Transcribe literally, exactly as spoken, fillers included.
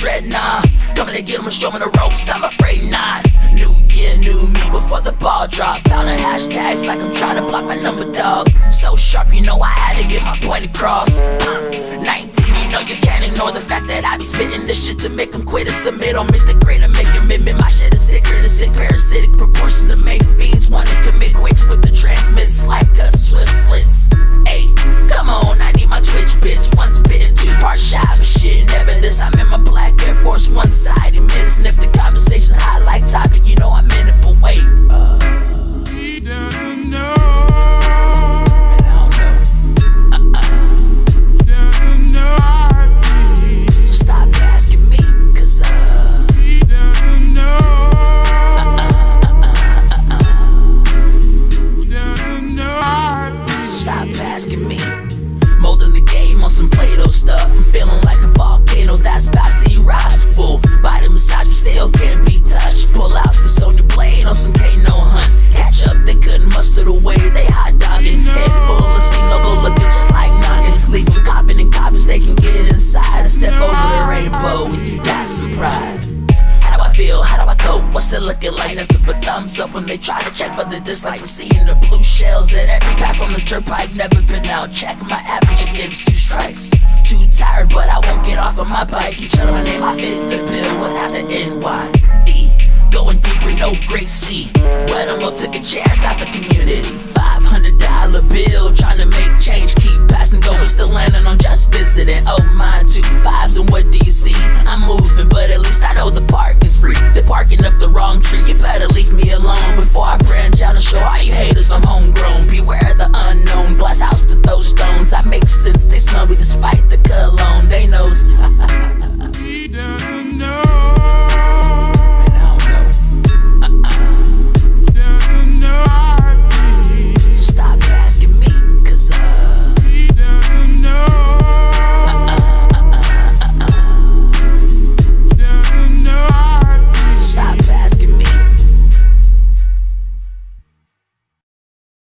dread, nah. Coming to get them, show me the ropes, I'm afraid not. New year, new me before the ball drop. Pounding hashtags like I'm trying to block my number, dog. So sharp, you know I had to get my point across. nineteen, you know you can't ignore the fact that I be spitting this shit to make them quit and submit on mythic grade and make you mimic. My shit is sicker than sick, parasitic proportions to make fiends want to commit quick with the transmits like a swift slits. Ayy, come on, I need my Twitch bits. Once bitten, two parts shy, but shit, never this. I'm in my black Air Force One side immense, and if the conversation's hot like topic, you know I'm in it, but wait. Uh, he doesn't know. When they try to check for the dislikes, I'm seeing the blue shells at every pass on the turnpike. Never been out, check my average against two strikes. Too tired, but I won't get off of my bike. You tell my name, I fit the bill without the N Y E. Going deeper, no great C. But I'm up, took a chance out the community. five hundred dollar bill, trying to make change. Keep passing, go, but still landing on just visiting. Oh, my two fives, and what do you see? I'm moving, but at least I know the parking's free. They're parking up the wrong tree, you better leave me alone before I branch out and show all you haters I'm homegrown. Beware the unknown, glass house to throw stones. I make sense, they smell me despite the cologne. They knows.